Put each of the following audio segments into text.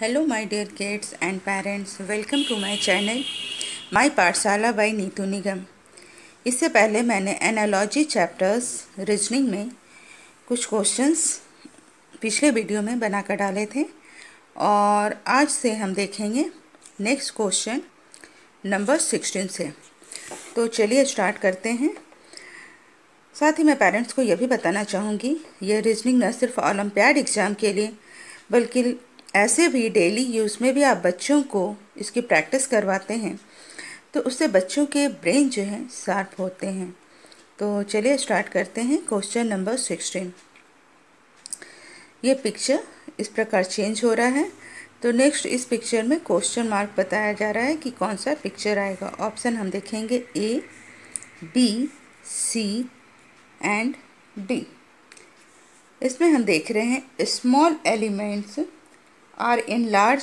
Hello my dear kids and parents, welcome to my channel my Pathshala by Neetu Nigam. इससे पहले मैंने analogy chapters reasoning में कुछ क्वेश्चंस पिछले वीडियो में बनाकर डाले थे और आज से हम देखेंगे नेक्स्ट क्वेश्चन नंबर 16 से। तो चलिए स्टार्ट करते हैं। साथ ही मैं पेरेंट्स को यह भी बताना चाहूँगी, यह रीजनिंग न सिर्फ ओलम्पियाड एग्ज़ाम के लिए बल्कि ऐसे भी डेली यूज़ में भी आप बच्चों को इसकी प्रैक्टिस करवाते हैं तो उससे बच्चों के ब्रेन जो हैं शार्प होते हैं। तो चलिए स्टार्ट करते हैं क्वेश्चन नंबर 16। ये पिक्चर इस प्रकार चेंज हो रहा है तो नेक्स्ट इस पिक्चर में क्वेश्चन मार्क बताया जा रहा है कि कौन सा पिक्चर आएगा। ऑप्शन हम देखेंगे A, B, C and D. इसमें हम देख रहे हैं small elements are in large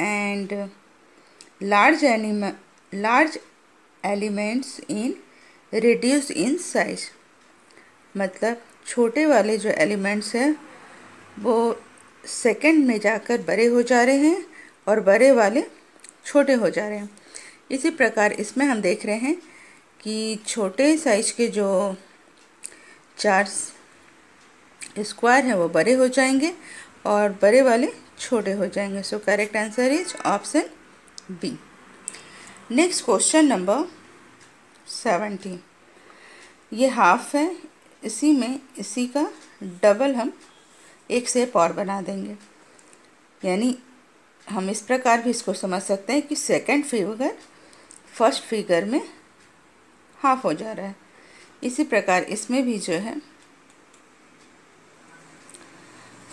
and large elements in reduce in size. मतलब छोटे वाले जो एलिमेंट्स हैं वो सेकेंड में जाकर बड़े हो जा रहे हैं और बड़े वाले छोटे हो जा रहे हैं। इसी प्रकार इसमें हम देख रहे हैं कि छोटे साइज के जो 4 स्क्वायर हैं वो बड़े हो जाएंगे और बड़े वाले छोटे हो जाएंगे। So correct answer is option B. Next question number 17। ये हाफ है, इसी में इसी का डबल हम एक शेप और बना देंगे। यानी हम इस प्रकार भी इसको समझ सकते हैं कि सेकंड फिगर फर्स्ट फिगर में हाफ हो जा रहा है। इसी प्रकार इसमें भी जो है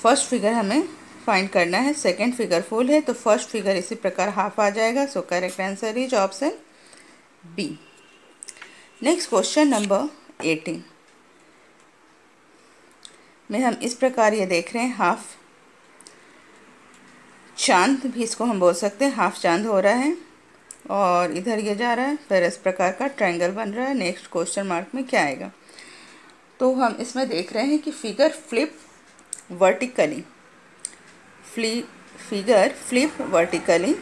फर्स्ट फिगर हमें फाइंड करना है, सेकंड फिगर फुल है तो फर्स्ट फिगर इसी प्रकार हाफ आ जाएगा। So correct answer is option B. Next question number 18 में हम इस प्रकार ये देख रहे हैं हाफ चांद भी इसको हम बोल सकते हैं, हाफ चांद हो रहा है और इधर ये जा रहा है फिर इस प्रकार का ट्रायंगल बन रहा है। नेक्स्ट क्वेश्चन मार्क में क्या आएगा? तो हम इसमें देख रहे हैं कि figure flip vertically figure flip vertically.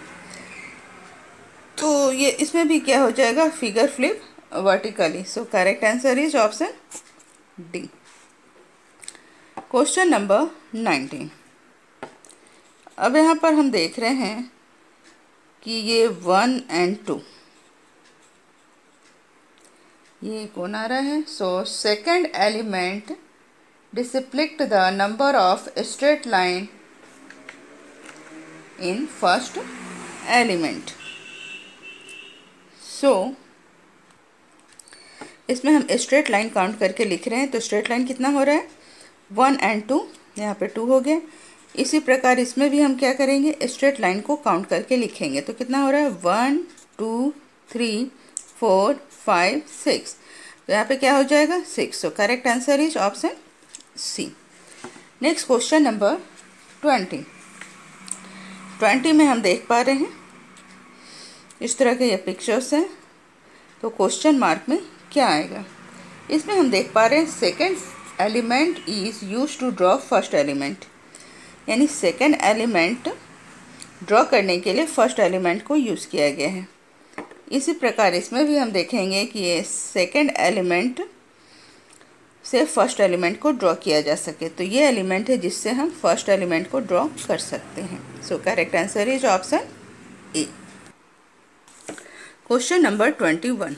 तो ये इसमें भी क्या हो जाएगा? Figure flip vertically. So correct answer is option D. Question number 19। अब यहाँ पर हम देख रहे हैं कि ये 1 एंड 2 ये कौन आ रहा है। So second element डिस्प्लेक्ट the number of straight line in first element. So इसमें हम स्ट्रेट लाइन काउंट करके लिख रहे हैं तो स्ट्रेट लाइन कितना हो रहा है? 1 एंड 2, यहाँ पे 2 हो गया। इसी प्रकार इसमें भी हम क्या करेंगे? स्ट्रेट लाइन को काउंट करके लिखेंगे तो कितना हो रहा है? 1 2 3 4 5 6, तो यहाँ पे क्या हो जाएगा? 6। So correct answer is option C. Next question number 20 में हम देख पा रहे हैं इस तरह के ये पिक्चर्स हैं तो क्वेश्चन मार्क में क्या आएगा? इसमें हम देख पा रहे हैं second element is use to draw first element. यानी सेकेंड एलिमेंट ड्रॉ करने के लिए फर्स्ट एलिमेंट को यूज़ किया गया है। इसी प्रकार इसमें भी हम देखेंगे कि ये सेकेंड एलिमेंट से फर्स्ट एलिमेंट को ड्रॉ किया जा सके। तो ये एलिमेंट है जिससे हम फर्स्ट एलिमेंट को ड्रॉ कर सकते हैं। So correct answer is option A. Question number 21।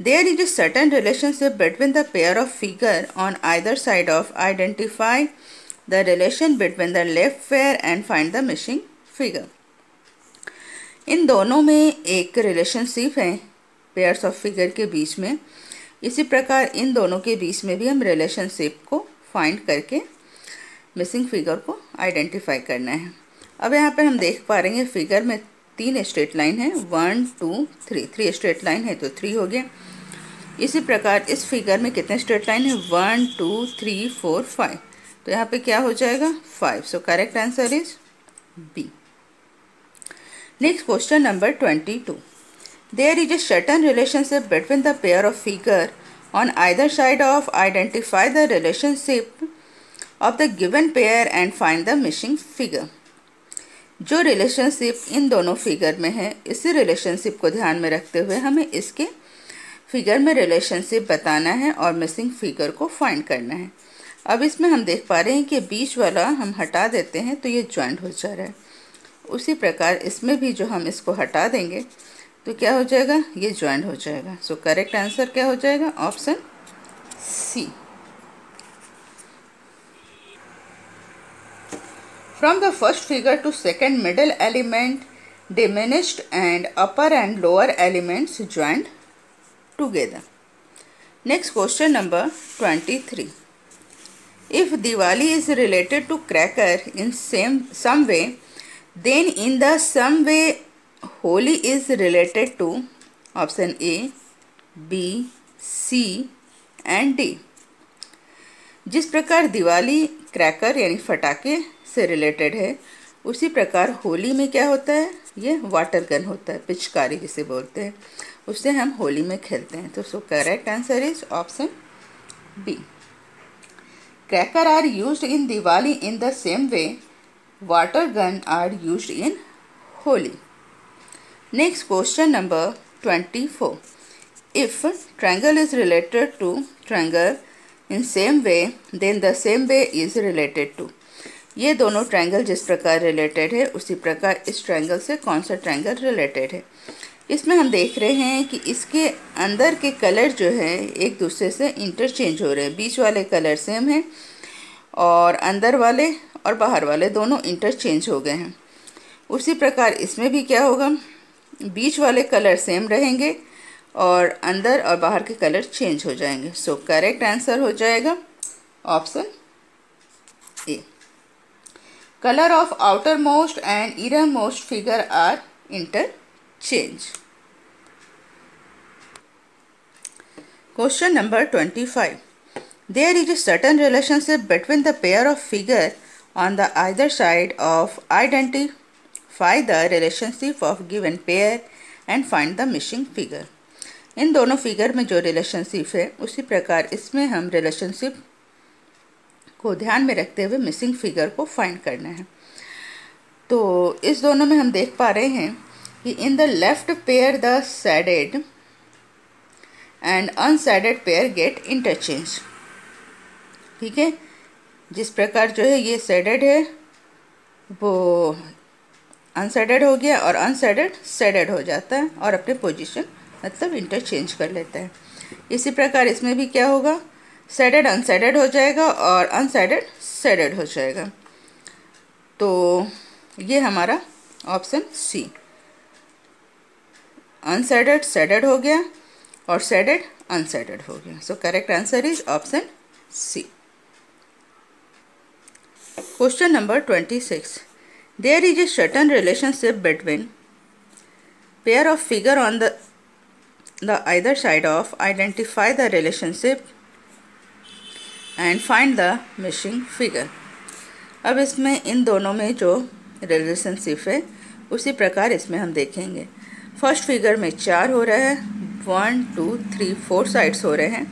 There is a certain relationship between the pair of figure on either side of, identify the relation between the left pair and find the missing figure. इन दोनों में एक relationship है pairs of figure के बीच में। इसी प्रकार इन दोनों के बीच में भी हम रिलेशनशिप को फाइंड करके मिसिंग फिगर को आइडेंटिफाई करना है। अब यहाँ पे हम देख पा रहे हैं फिगर में 3 स्ट्रेट लाइन है, 1 2 3 स्ट्रेट लाइन है तो 3 हो गया। इसी प्रकार इस फिगर में कितने स्ट्रेट लाइन है? 1 2 3 4 5, तो यहाँ पे क्या हो जाएगा? 5। So correct answer is B. Next question number 22। There is a certain relationship between the pair of figure on either side of, identify the relationship of the given pair and find the missing figure. जो relationship इन दोनों figure में है, इसी relationship को ध्यान में रखते हुए हमें इसके फिगर में रिलेशनशिप बताना है और मिसिंग फिगर को फाइंड करना है। अब इसमें हम देख पा रहे हैं कि बीच वाला हम हटा देते हैं तो ये ज्वाइंट हो जा रहा है। उसी प्रकार इसमें भी जो हम इसको हटा देंगे तो क्या हो जाएगा, ये ज्वाइंट हो जाएगा। सो करेक्ट आंसर क्या हो जाएगा, option C. From the first figure to second middle element, diminished and upper and lower elements joined together. Next question number 23. If Diwali is related to cracker in some way, then in the some way Holi is related to option A, B, C and D. जिस प्रकार Diwali cracker यानी फटाके से related है, उसी प्रकार होली में क्या होता है, ये वाटर गन होता है, पिचकारी जिसे बोलते हैं, उससे हम होली में खेलते हैं। तो so correct answer is option B. Cracker are used in Diwali in the same way water gun are used in Holi. Next question number 24. If triangle is related to triangle in same way then the same way is related to, ये दोनों triangle जिस प्रकार related है, उसी प्रकार इस triangle से कौन सा ट्रायंगल रिलेटेड है। इसमें हम देख रहे हैं कि इसके अंदर के कलर जो है एक दूसरे से इंटरचेंज हो रहे हैं। बीच वाले कलर सेम हैं और अंदर वाले और बाहर वाले दोनों इंटरचेंज हो गए हैं। उसी प्रकार इसमें भी क्या होगा, बीच वाले कलर सेम रहेंगे और अंदर और बाहर के कलर चेंज हो जाएंगे। सो करेक्ट आंसर हो जाएगा option A. Colour of outer most and inner most figure are interchange. Question number 25. There is a certain relationship between the pair of figure on the either side of, identify the relationship of given pair and find the missing figure. इन दोनों figure में जो relationship है, उसी प्रकार इसमें हम relationship को ध्यान में रखते हुए मिसिंग फिगर को फाइंड करना है। तो इस दोनों में हम देख पा रहे हैं कि in the left pair the shaded and unshaded pair get interchange. ठीक है, जिस प्रकार जो है ये सैडेड है वो अनसैडेड हो गया और अनसैडेड सैडेड हो जाता है और अपने पोजीशन मतलब इंटरचेंज कर लेता है। इसी प्रकार इसमें भी क्या होगा, सैडेड अनसैडेड हो जाएगा और अनसैडेड सैडेड हो जाएगा। तो ये हमारा ऑप्शन सी, अनसैडेड सैडेड हो गया और सैडेड अनसैडेड हो गया। So correct answer is option C. Question number 26. There is a certain relationship between pair of figure on the either side of, identify the relationship and find the missing figure. अब इसमें इन दोनों में जो relationship है, उसी प्रकार इसमें हम देखेंगे। फर्स्ट फिगर में 4 हो रहा है, 1, 2, 3, 4 साइड्स हो रहे हैं।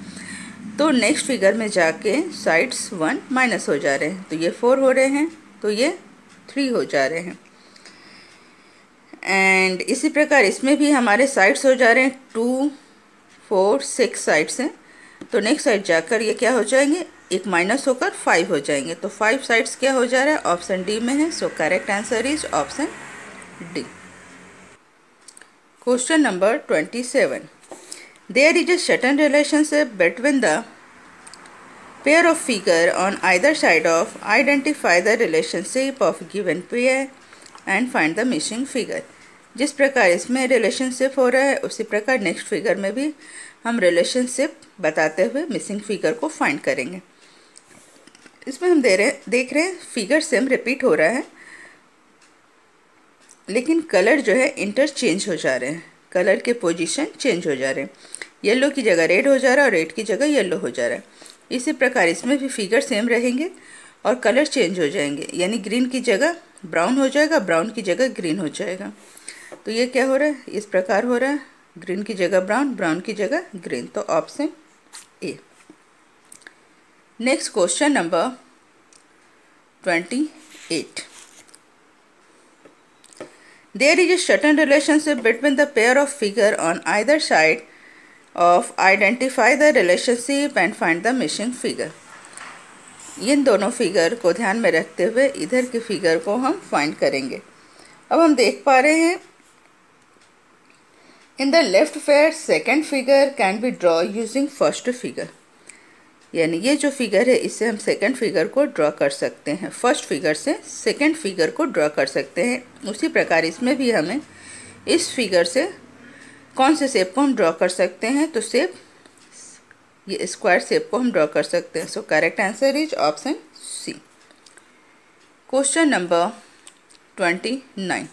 तो नेक्स्ट फिगर में जाके साइड्स 1 माइनस हो जा रहे हैं, तो ये 4 हो रहे हैं, तो ये 3 हो जा रहे हैं। एंड इसी प्रकार इसमें भी हमारे साइड्स हो जा रहे हैं 2, 4, 6 साइड्स हैं। तो नेक्स्ट साइड जाकर ये क्या हो जाएंगे, एक माइनस होकर 5 हो जाएंगे। तो 5 साइड्स क्या हो जा रहा है, ऑप्शन डी में है। So correct answer is option D. Question number 27. There is a certain relationship between the pair of figure on either side of, identify the relationship of given pair and find the missing figure. जिस प्रकार इसमें relationship हो रहा है, उसी प्रकार next figure में भी हम relationship बताते हुए missing figure को find करेंगे। इसमें हम देख रहे हैं figure same repeat हो रहा है, लेकिन color जो है interchange हो जा रहे हैं, color के position change हो जा रहे हैं। येलो की जगह रेड हो जा रहा है और रेड की जगह येलो हो जा रहा है। इसी प्रकार इसमें भी फिगर सेम रहेंगे और कलर चेंज हो जाएंगे, यानी ग्रीन की जगह ब्राउन हो जाएगा, ब्राउन की जगह ग्रीन हो जाएगा। तो ये क्या हो रहा है, इस प्रकार हो रहा है, ग्रीन की जगह ब्राउन, ब्राउन की जगह ग्रीन। तो option A. Next question number 28. There is a certain relationship between the pair of figures on either side of. Identify the relationship and find the missing figure. इन दोनों figure को ध्यान में रखते हुए इधर की फिगर को हम फाइंड करेंगे. अब हम देख पा रहे हैं in the left pair second figure can be draw using first figure. यानी ये जो फिगर है इससे हम सेकेंड फिगर को ड्रॉ कर सकते हैं, फर्स्ट फिगर से सेकेंड फिगर को ड्रॉ कर सकते हैं. उसी प्रकार इसमें भी हमें इस फिगर से कौन से शेप को हम ड्रॉ कर सकते हैं, तो शेप ये स्क्वायर शेप को हम ड्रॉ कर सकते हैं. So correct answer is option C. Question number 29.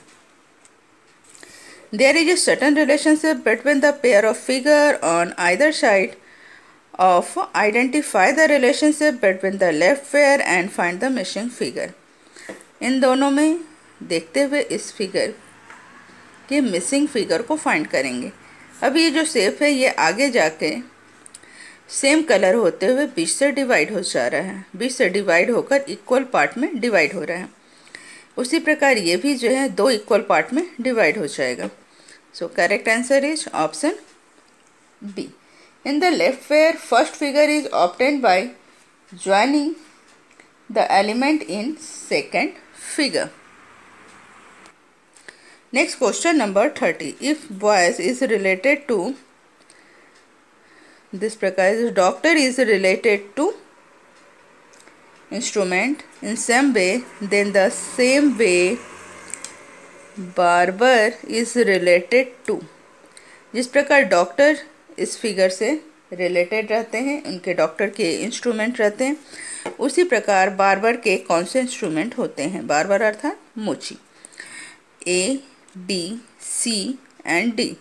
There is a certain relationship between the pair of figure on either side of. Identify the relationship between the left pair and find the missing figure. इन दोनों में देखते हुए इस figure के missing figure को find करेंगे. अब ये जो शेप है ये आगे जाके सेम कलर होते हुए बीच से डिवाइड हो जा रहा है, बीच से डिवाइड होकर इक्वल पार्ट में डिवाइड हो रहा है. उसी प्रकार ये भी जो है दो इक्वल पार्ट में डिवाइड हो जाएगा. So correct answer is option B. In the left pair first figure is obtained by joining the element in second figure. Next question number 30. If boys is related to this प्रकार doctor is related to instrument in same way then the same way barber is related to. जिस प्रकार doctor इस figure से related रहते हैं, उनके doctor के instrument रहते हैं, उसी प्रकार बार्बर के कौन से इंस्ट्रूमेंट होते हैं. बार्बर अर्थात मोची. A B C and D.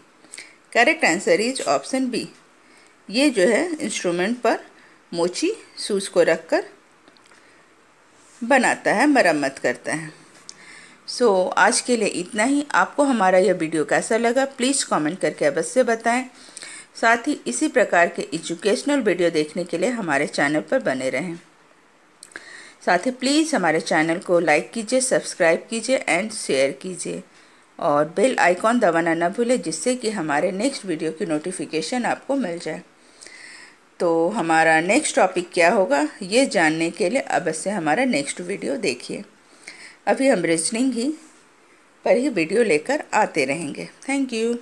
Correct answer is option B. ये जो है इंस्ट्रूमेंट पर मोची सूज को रखकर बनाता है, मरम्मत करता है. सो आज के लिए इतना ही. आपको हमारा यह वीडियो कैसा लगा प्लीज़ कमेंट करके अवश्य बताएं. साथ ही इसी प्रकार के एजुकेशनल वीडियो देखने के लिए हमारे चैनल पर बने रहें. साथ ही प्लीज़ हमारे चैनल को लाइक कीजिए, सब्सक्राइब कीजिए एंड शेयर कीजिए और बेल आइकॉन दबाना ना भूलें, जिससे कि हमारे नेक्स्ट वीडियो की नोटिफिकेशन आपको मिल जाए. तो हमारा नेक्स्ट टॉपिक क्या होगा ये जानने के लिए अवश्य हमारा नेक्स्ट वीडियो देखिए. अभी हम रीजनिंग ही पर ही वीडियो लेकर आते रहेंगे. Thank you.